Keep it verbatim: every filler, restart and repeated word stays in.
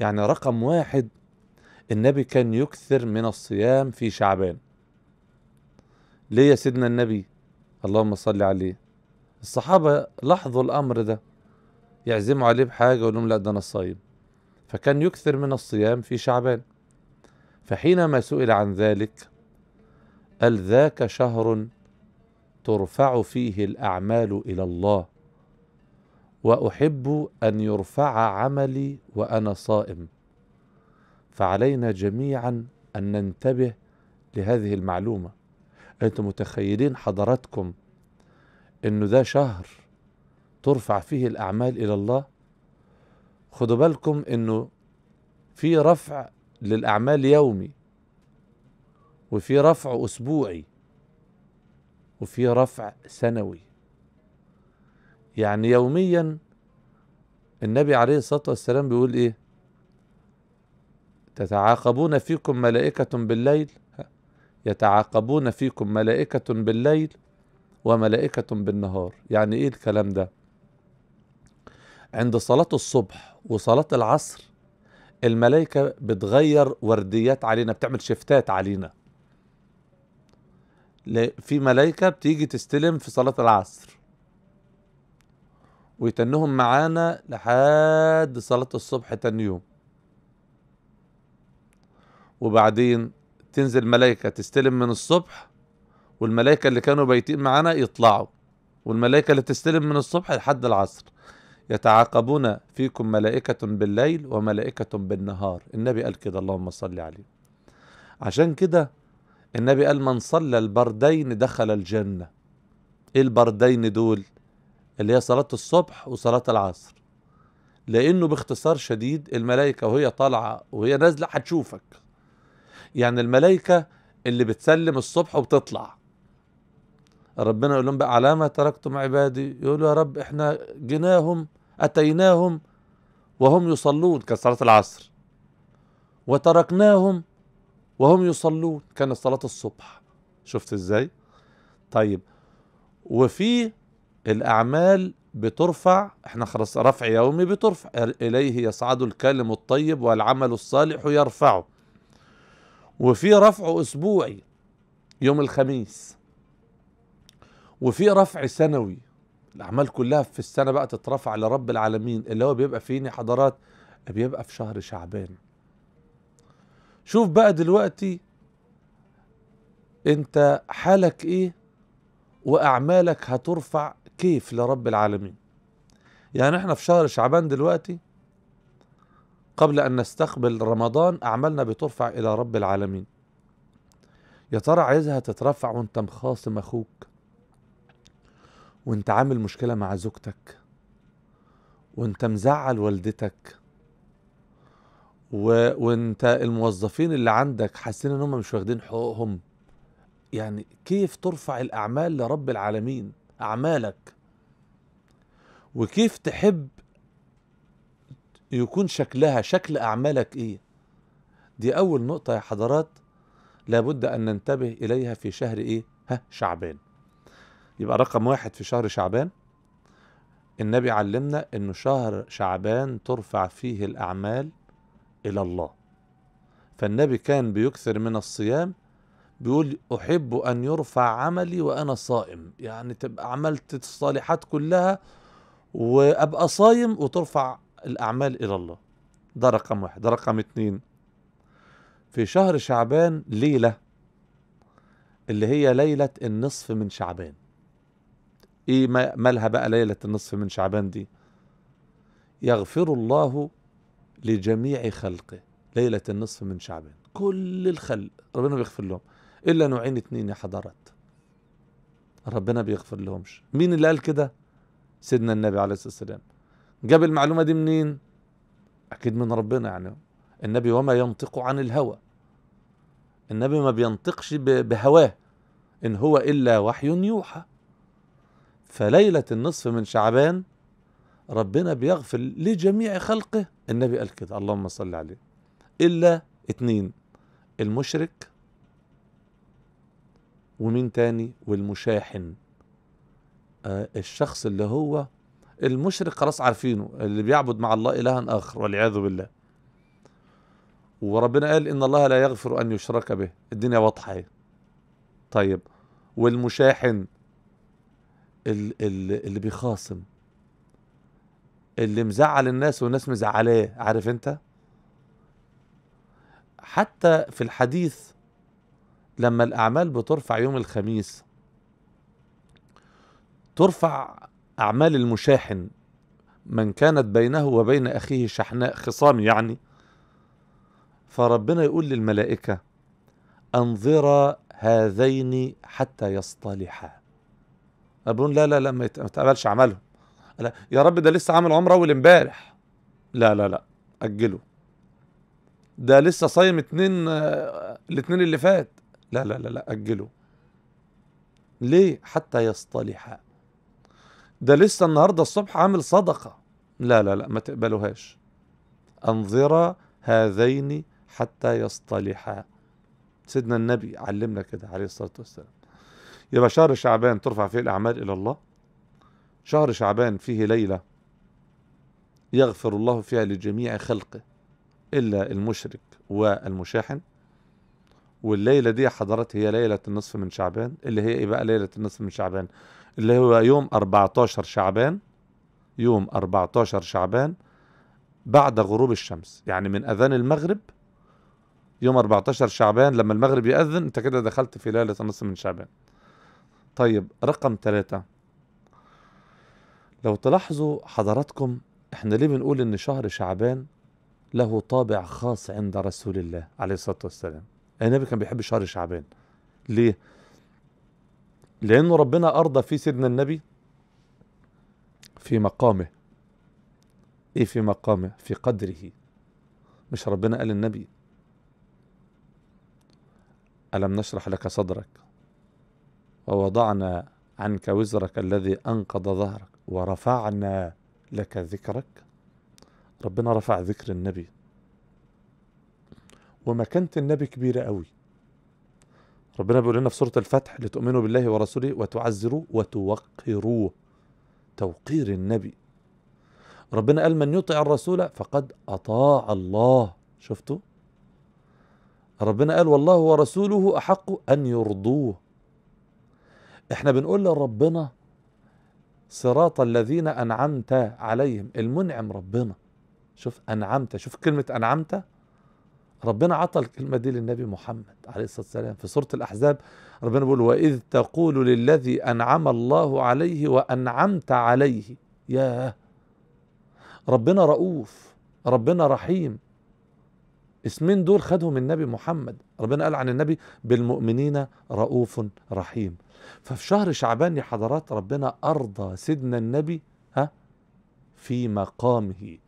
يعني رقم واحد النبي كان يكثر من الصيام في شعبان. ليه يا سيدنا النبي؟ اللهم صل عليه. الصحابة لاحظوا الأمر ده، يعزموا عليه بحاجة يقول لهم لا ده أنا الصايم، فكان يكثر من الصيام في شعبان. فحينما سئل عن ذلك قال ذاك شهر ترفع فيه الأعمال إلى الله، وأحب أن يرفع عملي وأنا صائم. فعلينا جميعا أن ننتبه لهذه المعلومة. أنتم متخيلين حضراتكم أنه ده شهر ترفع فيه الأعمال إلى الله؟ خدوا بالكم أنه في رفع للأعمال يومي، وفي رفع أسبوعي، وفي رفع سنوي. يعني يوميا النبي عليه الصلاة والسلام بيقول إيه؟ تتعاقبون فيكم ملائكة بالليل، يتعاقبون فيكم ملائكة بالليل وملائكة بالنهار. يعني إيه الكلام ده؟ عند صلاة الصبح وصلاة العصر الملائكة بتغير ورديات علينا، بتعمل شفتات علينا. في ملائكة بتيجي تستلم في صلاة العصر ويتنهم معانا لحد صلاة الصبح تاني يوم، وبعدين تنزل ملائكة تستلم من الصبح، والملائكة اللي كانوا بايتين معانا يطلعوا، والملائكة اللي تستلم من الصبح لحد العصر. يتعاقبون فيكم ملائكة بالليل وملائكة بالنهار، النبي قال كده اللهم صل عليه. عشان كده النبي قال من صلى البردين دخل الجنة. ايه البردين دول؟ اللي هي صلاة الصبح وصلاة العصر، لانه باختصار شديد الملائكة وهي طالعة وهي نازلة هتشوفك. يعني الملائكة اللي بتسلم الصبح وبتطلع، ربنا يقول لهم بقى على ما تركتم عبادي، يقولوا يا رب احنا جيناهم اتيناهم وهم يصلون، كانت صلاة العصر، وتركناهم وهم يصلون، كانت صلاة الصبح. شفت ازاي؟ طيب، وفي الاعمال بترفع، احنا خلاص رفع يومي بترفع، اليه يصعد الكلم الطيب والعمل الصالح يرفعه. وفي رفع اسبوعي يوم الخميس، وفي رفع سنوي، الاعمال كلها في السنه بقى تترفع لرب العالمين، اللي هو بيبقى فين يا حضرات؟ بيبقى في شهر شعبان. شوف بقى دلوقتي انت حالك ايه واعمالك هترفع كيف لرب العالمين. يعني احنا في شهر شعبان دلوقتي، قبل ان نستقبل رمضان اعمالنا بترفع الى رب العالمين. يا ترى عايزها تترفع وانت مخاصم اخوك، وانت عامل مشكلة مع زوجتك، وانت مزعل والدتك، و... وانت الموظفين اللي عندك حاسين ان هم مش واخدين حقوقهم. يعني كيف ترفع الاعمال لرب العالمين، اعمالك، وكيف تحب يكون شكلها، شكل اعمالك ايه؟ دي اول نقطة يا حضرات لابد ان ننتبه اليها في شهر ايه؟ ها شعبان. يبقى رقم واحد في شهر شعبان النبي علمنا انه شهر شعبان ترفع فيه الاعمال الى الله، فالنبي كان بيكثر من الصيام، بيقول احب ان يرفع عملي وانا صائم. يعني تبقى عملت الصالحات كلها وابقى صايم وترفع الاعمال الى الله. ده رقم واحد. ده رقم اتنين، في شهر شعبان ليلة اللي هي ليلة النصف من شعبان. ايه مالها بقى ليلة النصف من شعبان دي؟ يغفر الله لجميع خلقه. ليلة النصف من شعبان كل الخلق ربنا بيغفر لهم الا نوعين اتنين يا حضرات، ربنا بيغفر لهمش. مين اللي قال كده؟ سيدنا النبي عليه الصلاة والسلام. جاب المعلومة دي منين؟ اكيد من ربنا. يعني النبي وما ينطق عن الهوى، النبي ما بينطقش بهواه، إن هو إلا وحي يوحى. فليلة النصف من شعبان ربنا بيغفر لجميع خلقه، النبي قال كده اللهم صل عليه، إلا اتنين، المشرك، ومين تاني؟ والمشاحن. آه الشخص اللي هو المشرك خلاص عارفينه، اللي بيعبد مع الله إلها آخر والعياذ بالله. وربنا قال إن الله لا يغفر أن يشرك به، الدنيا واضحة. طيب والمشاحن، اللي, اللي بيخاصم، اللي مزعل الناس والناس مزعلاه، عارف انت؟ حتى في الحديث لما الأعمال بترفع يوم الخميس ترفع أعمال المشاحن، من كانت بينه وبين أخيه شحناء، خصام يعني، فربنا يقول للملائكة أنظر هذين حتى يصطلحا. أبون لا لا لا ما يتقبلش عملهم، لا يا رب ده لسه عامل عمره أول امبارح، لا لا لا أجله، ده لسه صايم اتنين الاتنين اللي فات، لا لا لا لا أجله. ليه؟ حتى يصطلحا. ده لسه النهارده الصبح عامل صدقة، لا لا لا ما تقبلوهاش، أنظر هذين حتى يصطلحا. سيدنا النبي علمنا كده عليه الصلاة والسلام. يبقى شهر شعبان ترفع فيه الأعمال إلى الله، شهر شعبان فيه ليلة يغفر الله فيها لجميع خلقه إلا المشرك والمشاحن، والليلة دي حضرت هي ليلة النصف من شعبان، اللي هي إيه بقى ليلة النصف من شعبان؟ اللي هو يوم أربعتاشر شعبان، يوم أربعتاشر شعبان بعد غروب الشمس، يعني من أذان المغرب يوم أربعتاشر شعبان لما المغرب يأذن أنت كده دخلت في ليلة النصف من شعبان. طيب رقم ثلاثة، لو تلاحظوا حضراتكم احنا ليه بنقول إن شهر شعبان له طابع خاص عند رسول الله عليه الصلاة والسلام؟ النبي كان بيحب شهر شعبان. ليه؟ لأنه ربنا أرضى في سيدنا النبي في مقامه. إيه في مقامه؟ في قدره. مش ربنا قال النبي ألم نشرح لك صدرك ووضعنا عنك وزرك الذي أنقض ظهرك ورفعنا لك ذكرك؟ ربنا رفع ذكر النبي، ومكانة النبي كبيرة قوي. ربنا بيقول لنا في سورة الفتح لتؤمنوا بالله ورسوله وتعزروه وتوقروه، توقير النبي. ربنا قال من يطع الرسول فقد أطاع الله، شفتوا؟ ربنا قال والله ورسوله أحق أن يرضوه. احنا بنقول لربنا صراط الذين أنعمت عليهم، المنعم ربنا. شوف أنعمت، شوف كلمة أنعمت، ربنا عطى الكلمة دي للنبي محمد عليه الصلاة والسلام. في سورة الأحزاب ربنا بيقول وإذ تقول للذي أنعم الله عليه وأنعمت عليه، ياه ربنا رؤوف، ربنا رحيم. اسمين دول خدهم النبي محمد، ربنا قال عن النبي بالمؤمنين رؤوف رحيم. ففي شهر شعبان يا حضرات ربنا أرضى سيدنا النبي ها في مقامه،